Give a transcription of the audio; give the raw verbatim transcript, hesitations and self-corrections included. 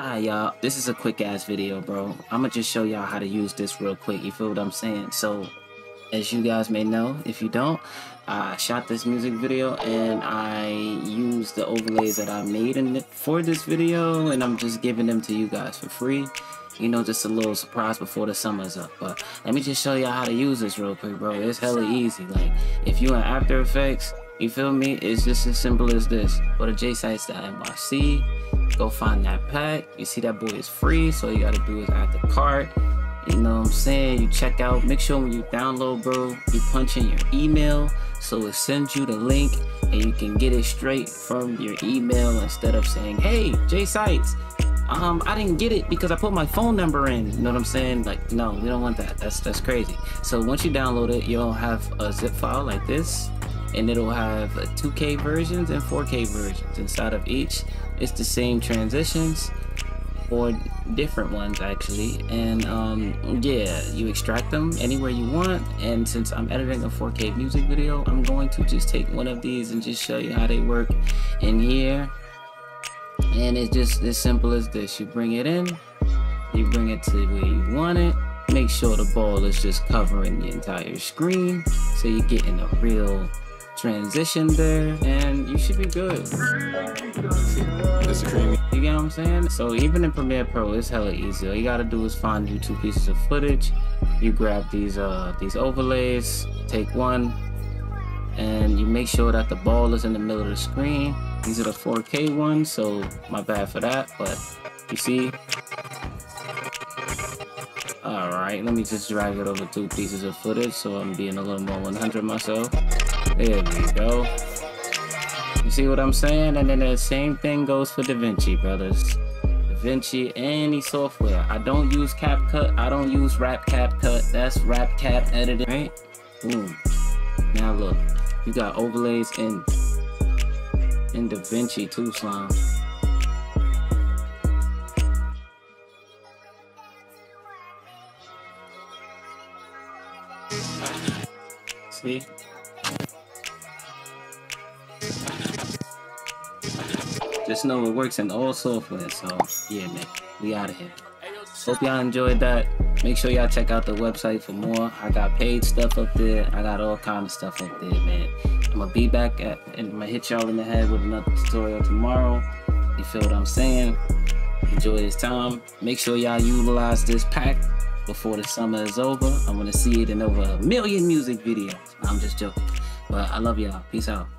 Alright y'all, this is a quick ass video, bro. I'ma just show y'all how to use this real quick, you feel what I'm saying? So, as you guys may know, if you don't, I shot this music video and I used the overlays that I made in it for this video, and I'm just giving them to you guys for free. You know, just a little surprise before the summer's up. But let me just show y'all how to use this real quick, bro. It's hella easy. Like, if you in After Effects, you feel me? It's just as simple as this. Go to j sitez dot n y c, go find that pack. You see that boy is free, so all you gotta do is add the cart. You know what I'm saying? You check out, make sure when you download, bro, you punch in your email so it sends you the link and you can get it straight from your email instead of saying, hey, jsitez, um, I didn't get it because I put my phone number in. You know what I'm saying? Like, no, we don't want that. That's, that's crazy. So once you download it, you'll have a zip file like this, and it'll have two K versions and four K versions. Inside of each, it's the same transitions, or different ones actually, and um, yeah, you extract them anywhere you want. And since I'm editing a four K music video, I'm going to just take one of these and just show you how they work in here. And it's just as simple as this. You bring it in, you bring it to where you want it. Make sure the ball is just covering the entire screen, so you're getting a real transition there, and you should be good. That's creamy. You get what I'm saying? So even in Premiere Pro, it's hella easy. All you gotta do is find you two pieces of footage. You grab these uh these overlays, take one, and you make sure that the ball is in the middle of the screen. These are the four K ones, so my bad for that, but you see. All right, let me just drag it over two pieces of footage, so I'm being a little more one hundred myself. There we go. You see what I'm saying? And then the same thing goes for DaVinci, brothers. DaVinci, any software. I don't use CapCut. I don't use RapCapCut. That's RapCap editing, right? Boom. Now look, you got overlays in in DaVinci too, slime. See? Just know it works in all software. So yeah, man, we out of here. Hope y'all enjoyed that. Make sure y'all check out the website for more. I got paid stuff up there. I got all kind of stuff up there, man. I'm gonna be back at, and I'm gonna hit y'all in the head with another tutorial tomorrow. You feel what I'm saying? Enjoy this time. Make sure y'all utilize this pack before the summer is over. I'm gonna see it in over a million music videos. I'm just joking, but I love y'all. Peace out.